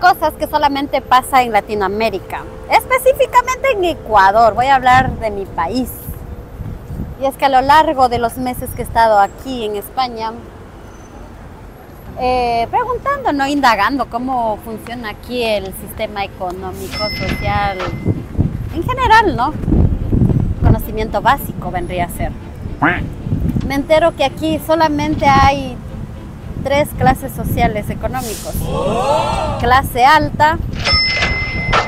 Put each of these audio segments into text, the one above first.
cosas que solamente pasa en Latinoamérica, específicamente en Ecuador. Voy a hablar de mi país. Y es que a lo largo de los meses que he estado aquí en España, preguntando, no indagando cómo funciona aquí el sistema económico, social, en general, ¿no? Conocimiento básico vendría a ser. Me entero que aquí solamente hay tres clases sociales económicos: clase alta,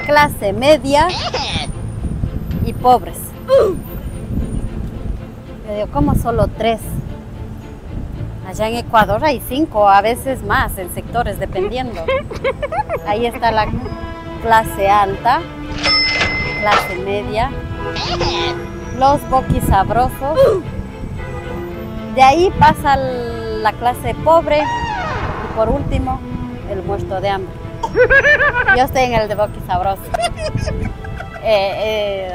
clase media y pobres. Yo digo, ¿cómo solo tres? Allá en Ecuador hay 5, a veces más, en sectores, dependiendo. Ahí está la clase alta, clase media, los boquisabrosos. De ahí pasa la clase pobre y por último, el muerto de hambre. Yo estoy en el de boquisabroso.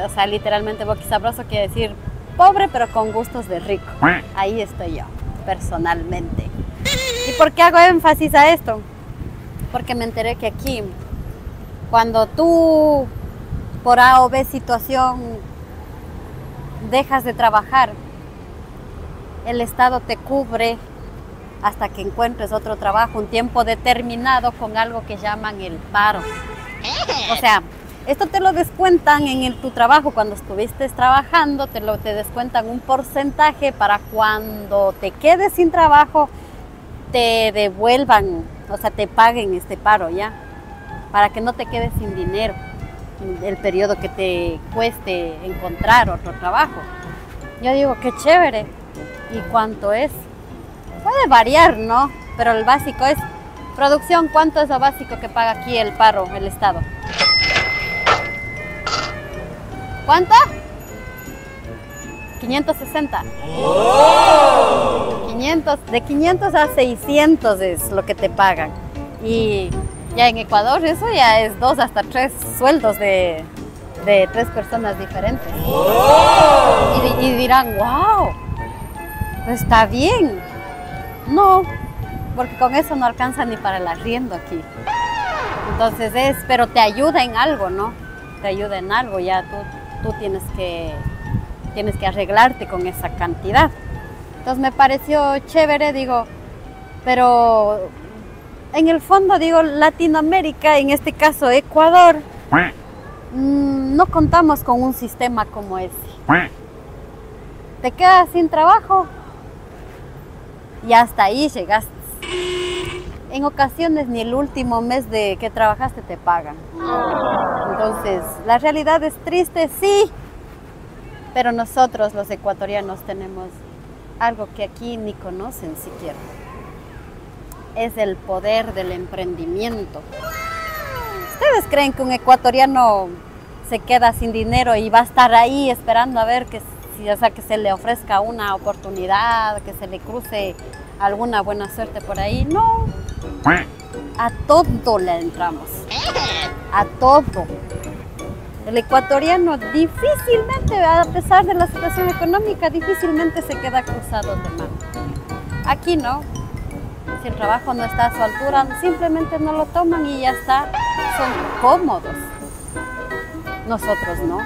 O sea, literalmente boquisabroso quiere decir pobre pero con gustos de rico. Ahí estoy yo, personalmente. ¿Y por qué hago énfasis a esto? Porque me enteré que aquí, cuando tú por A o B situación dejas de trabajar, el Estado te cubre hasta que encuentres otro trabajo, un tiempo determinado, con algo que llaman el paro. O sea, esto te lo descuentan en tu trabajo. Cuando estuviste trabajando, te descuentan un porcentaje para cuando te quedes sin trabajo, te devuelvan, o sea, te paguen este paro, ¿ya? Para que no te quedes sin dinero el periodo que te cueste encontrar otro trabajo. Yo digo, qué chévere. ¿Y cuánto es? Puede variar, ¿no? Pero el básico es producción. ¿Cuánto es lo básico que paga aquí el paro, el Estado? ¿Cuánto? 560. ¡Oh! 500, de 500 a 600 es lo que te pagan. Y ya en Ecuador eso ya es 2 hasta 3 sueldos de 3 personas diferentes. ¡Oh! Y dirán, wow, está bien. No, porque con eso no alcanza ni para el arriendo aquí. Entonces pero te ayuda en algo, ¿no? Te ayuda en algo, ya tú tienes que arreglarte con esa cantidad. Entonces me pareció chévere, digo, pero en el fondo digo, Latinoamérica, en este caso Ecuador, no contamos con un sistema como ese. Te quedas sin trabajo y hasta ahí llegaste. En ocasiones ni el último mes de que trabajaste te pagan. Entonces, la realidad es triste, sí, pero nosotros los ecuatorianos tenemos algo que aquí ni conocen siquiera. Es el poder del emprendimiento. ¿Ustedes creen que un ecuatoriano se queda sin dinero y va a estar ahí esperando a ver que se le ofrezca una oportunidad, que se le cruce alguna buena suerte por ahí? No. A todo le entramos. A todo. El ecuatoriano difícilmente, a pesar de la situación económica, difícilmente se queda cruzado de mano. Aquí no. Si el trabajo no está a su altura, simplemente no lo toman y ya está. Son cómodos. Nosotros no.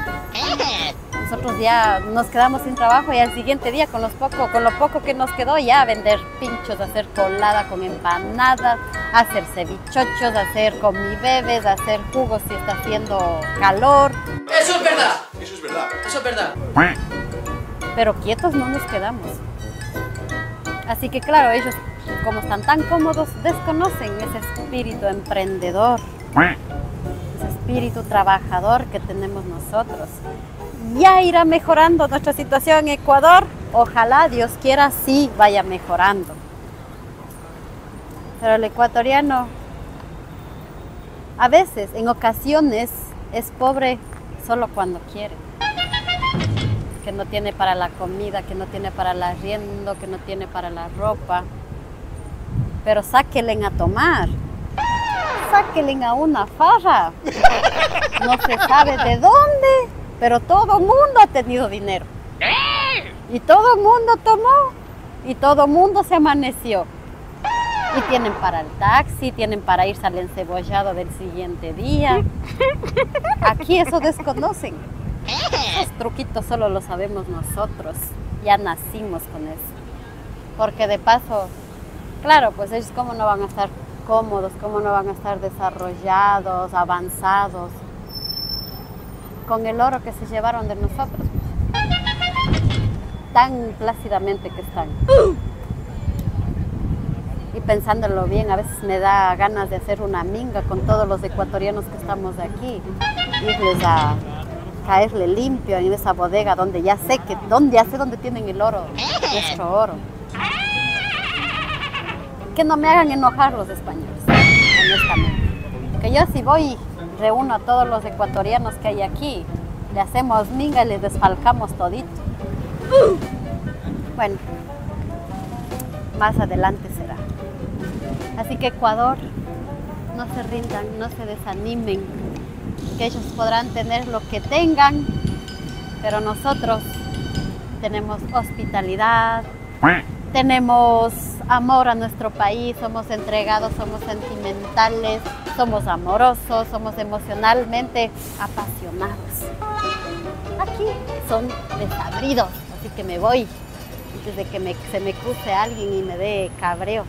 Nosotros ya nos quedamos sin trabajo y al siguiente día con lo poco que nos quedó, ya vender pinchos, hacer colada con empanadas, hacer cevichochos, hacer comibebes, hacer jugos si está haciendo calor. ¡Eso es verdad! ¡Eso es verdad! ¡Eso es verdad! Pero quietos no nos quedamos. Así que claro, ellos, como están tan cómodos, desconocen ese espíritu emprendedor, ese espíritu trabajador que tenemos nosotros. Ya irá mejorando nuestra situación en Ecuador. Ojalá, Dios quiera, sí vaya mejorando. Pero el ecuatoriano a veces, en ocasiones, es pobre solo cuando quiere. Que no tiene para la comida, que no tiene para el arriendo, que no tiene para la ropa. Pero sáquenle a tomar. Sáquenle a una farra. No se sabe de dónde. Pero todo el mundo ha tenido dinero. Y todo el mundo tomó. Y todo el mundo se amaneció. Y tienen para el taxi, tienen para irse al encebollado del siguiente día. Aquí eso desconocen. Esos truquitos solo lo sabemos nosotros. Ya nacimos con eso. Porque de paso, claro, pues ellos cómo no van a estar cómodos, cómo no van a estar desarrollados, avanzados, con el oro que se llevaron de nosotros. Tan plácidamente que están. Y pensándolo bien, a veces me da ganas de hacer una minga con todos los ecuatorianos que estamos aquí. Irles a caerle limpio en esa bodega donde ya sé que, donde tienen el oro, nuestro oro. Que no me hagan enojar los españoles, honestamente. Porque yo si voy y reúno a todos los ecuatorianos que hay aquí, le hacemos minga y le desfalcamos todito. Bueno, más adelante será. Así que Ecuador, no se rindan, no se desanimen, que ellos podrán tener lo que tengan, pero nosotros tenemos hospitalidad, tenemos amor a nuestro país, somos entregados, somos sentimentales, somos amorosos, somos emocionalmente apasionados. Aquí son desabridos, así que me voy antes de que se me cruce alguien y me dé cabreo.